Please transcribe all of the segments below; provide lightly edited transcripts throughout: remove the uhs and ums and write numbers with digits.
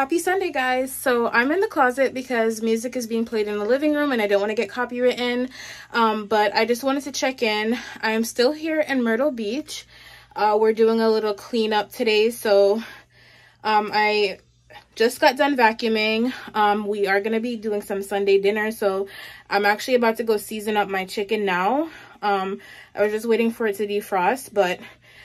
Happy Sunday, guys. So I'm in the closet because music is being played in the living room and I don't want to get copywritten, but I just wanted to check in. I am still here in Myrtle Beach. We're doing a little cleanup today, so I just got done vacuuming. We are going to be doing some Sunday dinner, so I'm actually about to go season up my chicken now. I was just waiting for it to defrost, but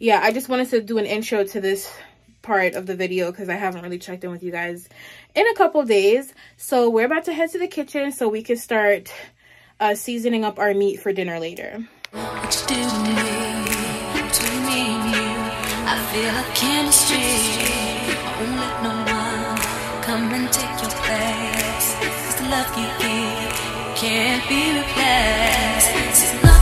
yeah, I just wanted to do an intro to this part of the video because I haven't really checked in with you guys in a couple days. So we're about to head to the kitchen so we can start seasoning up our meat for dinner later. What you do to me, between me and you, I feel like chemistry. Won't let no one come and take your place. This love you give can't be replaced. This love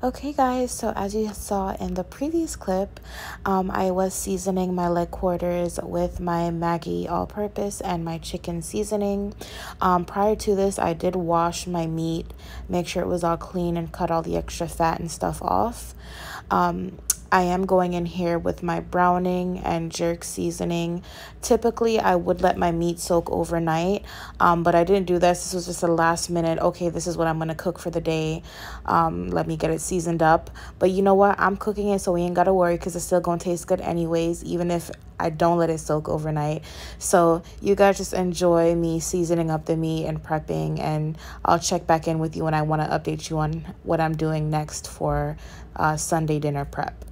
Okay guys, so as you saw in the previous clip, I was seasoning my leg quarters with my Maggie all-purpose and my chicken seasoning. Prior to this, I did wash my meat, make sure it was all clean and cut all the extra fat and stuff off. I am going in here with my browning and jerk seasoning. Typically, I would let my meat soak overnight, but I didn't do this. This was just a last minute, okay, this is what I'm going to cook for the day. Let me get it seasoned up. But you know what? I'm cooking it, so we ain't got to worry because it's still going to taste good anyways, even if I don't let it soak overnight. So you guys just enjoy me seasoning up the meat and prepping, and I'll check back in with you when I want to update you on what I'm doing next for Sunday dinner prep.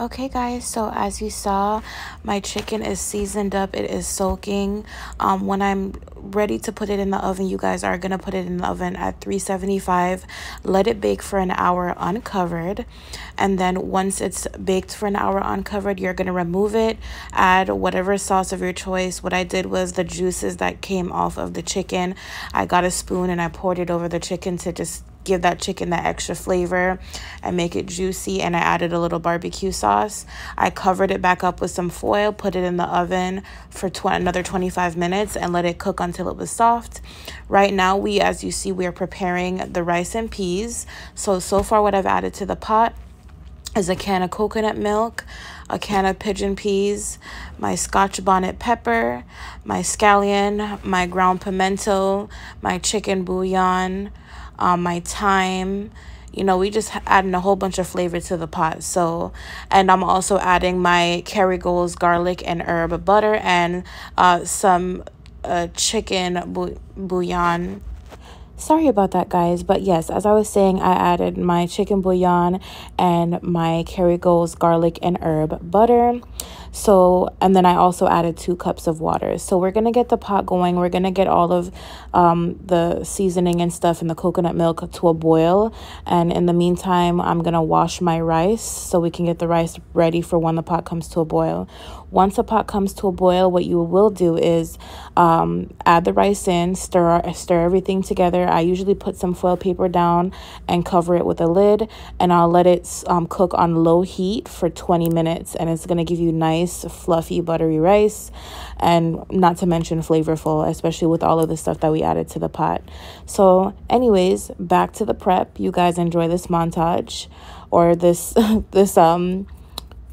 Okay guys, so as you saw, my chicken is seasoned up. It is soaking. When I'm ready to put it in the oven, you guys are gonna put it in the oven at 375. Let it bake for an hour uncovered, and then once it's baked for an hour uncovered, you're gonna remove it, add whatever sauce of your choice. What I did was the juices that came off of the chicken, I got a spoon and I poured it over the chicken to just give that chicken that extra flavor and make it juicy, and I added a little barbecue sauce. I covered it back up with some foil, put it in the oven for another 25 minutes and let it cook until it was soft. Right now, as you see, we are preparing the rice and peas. So far what I've added to the pot is a can of coconut milk, a can of pigeon peas, my Scotchbonnet pepper, my scallion, my ground pimento, my chicken bouillon, my thyme. You know, we just adding a whole bunch of flavor to the pot. And I'm also adding my Kerrygold's garlic and herb butter and some chicken bouillon. Sorry about that, guys, but yes, as I was saying, I added my chicken bouillon and my Kerrygold's garlic and herb butter. And then I also added 2 cups of water. So we're going to get the pot going. We're going to get all of the seasoning and stuff and the coconut milk to a boil. And in the meantime, I'm going to wash my rice so we can get the rice ready for when the pot comes to a boil. Once the pot comes to a boil, what you will do is add the rice in, stir everything together. I usually put some foil paper down and cover it with a lid, and I'll let it cook on low heat for 20 minutes, and it's going to give you nice fluffy buttery rice, and not to mention flavorful, especially with all of the stuff that we added to the pot. So anyways, back to the prep. You guys enjoy this montage, or this this I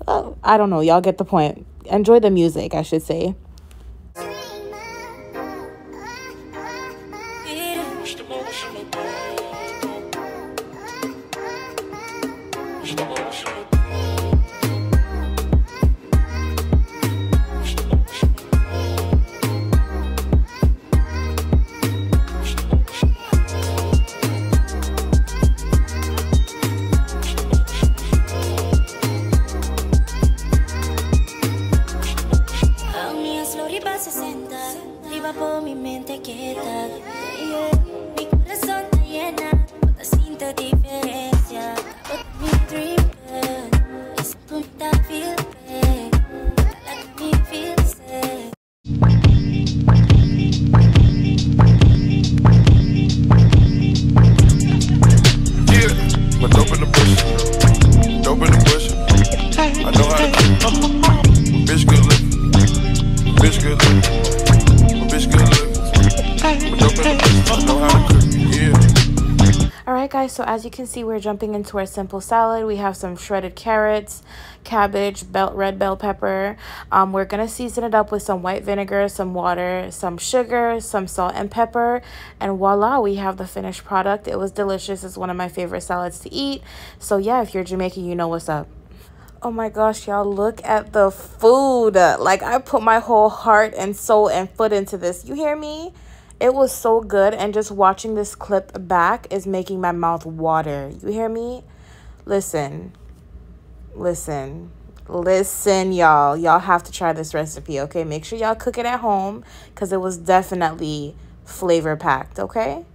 don't know, y'all get the point. Enjoy the music, I should say. Guys, so as you can see, we're jumping into our simple salad. We have some shredded carrots, cabbage, red bell pepper. We're gonna season it up with some white vinegar, some water, some sugar, some salt and pepper, and voila, we have the finished product. It was delicious. It's one of my favorite salads to eat. So yeah, if you're Jamaican, you know what's up. Oh my gosh, y'all, look at the food. Like, I put my whole heart and soul and foot into this, you hear me? It was so good, and just watching this clip back is making my mouth water. You hear me? Listen. Listen. Listen, y'all. Y'all have to try this recipe, okay? Make sure y'all cook it at home, because it was definitely flavor-packed, okay?